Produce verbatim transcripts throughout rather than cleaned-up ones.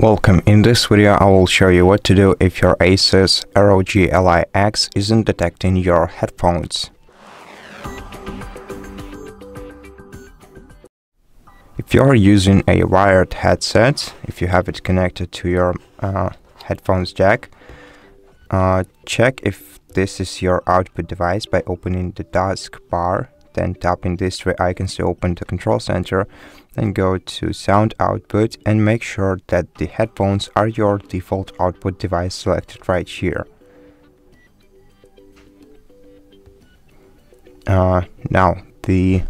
Welcome. In this video I will show you what to do if your Asus R O G Ally X isn't detecting your headphones. If you are using a wired headset, if you have it connected to your uh, headphones jack, uh, check if this is your output device by opening the task bar, then tapping these three icons to open the Control Center, then go to Sound Output and make sure that the headphones are your default output device selected right here. Uh, now, the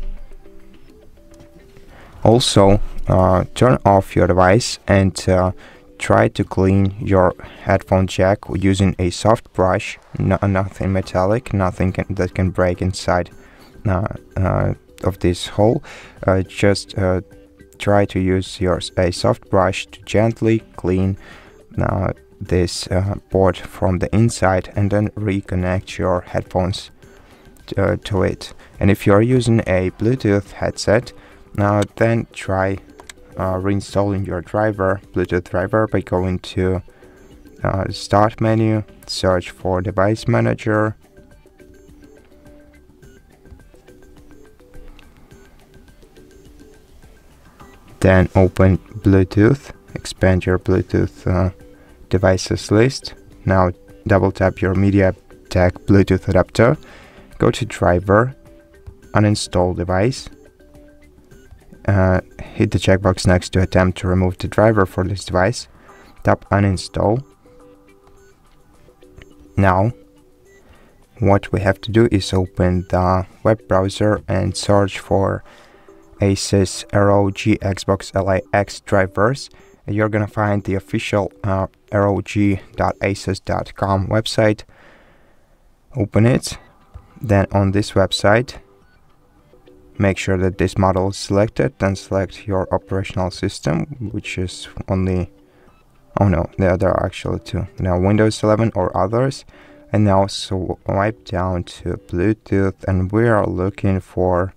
also uh, turn off your device and uh, try to clean your headphone jack using a soft brush, no, nothing metallic, nothing can, that can break inside Uh, uh, of this hole. Uh, just uh, try to use your a soft brush to gently clean uh, this uh, board from the inside and then reconnect your headphones uh, to it. And if you are using a Bluetooth headset, uh, then try uh, reinstalling your driver, Bluetooth driver, by going to uh, Start menu, search for Device Manager, then open Bluetooth, expand your Bluetooth uh, devices list. Now double tap your MediaTek Bluetooth adapter, go to driver, uninstall device, uh, hit the checkbox next to attempt to remove the driver for this device, tap uninstall. Now what we have to do is open the web browser and search for Asus R O G Xbox L A X drivers, and you're gonna find the official uh, rog dot asus dot com website. Open it, then on this website make sure that this model is selected, then select your operational system, which is only, oh no, there, there are actually two, now Windows eleven or others, and now swipe down to Bluetooth, and we are looking for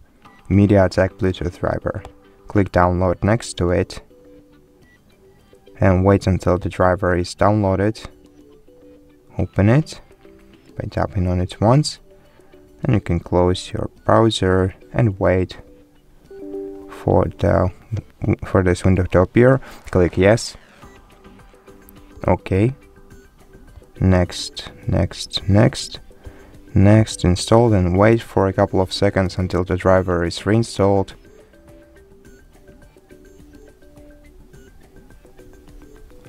MediaTek Bluetooth driver. Click download next to it and wait until the driver is downloaded. Open it by tapping on it once, and you can close your browser and wait for the for this window to appear. Click yes, okay, next, next, next, next, install, and wait for a couple of seconds until the driver is reinstalled.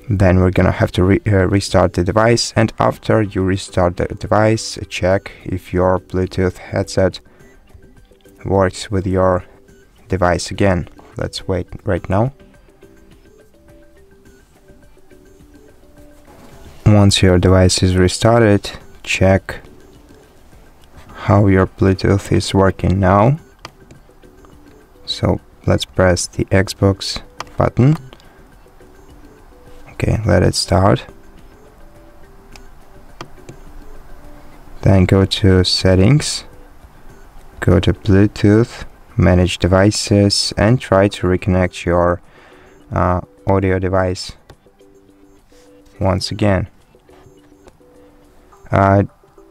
Then we're gonna have to re uh, restart the device, and after you restart the device, check if your Bluetooth headset works with your device again. Let's wait right now. Once your device is restarted, check how your Bluetooth is working now. So let's press the Xbox button. Okay, let it start. Then go to settings, go to Bluetooth, manage devices, and try to reconnect your uh, audio device once again. Uh,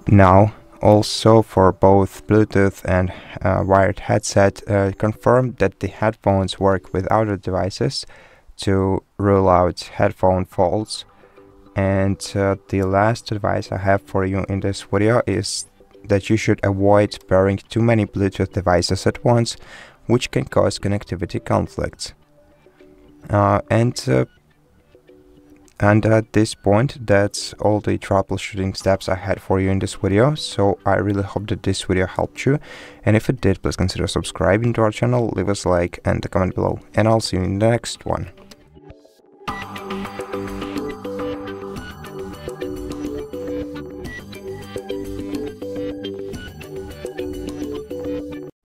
now also, for both Bluetooth and uh, wired headset, uh, confirm that the headphones work with other devices to rule out headphone faults. And uh, the last advice I have for you in this video is that you should avoid pairing too many Bluetooth devices at once, which can cause connectivity conflicts. Uh, and uh, And at this point, that's all the troubleshooting steps I had for you in this video, so I really hope that this video helped you, and if it did, please consider subscribing to our channel, leave us a like and a comment below, and I'll see you in the next one.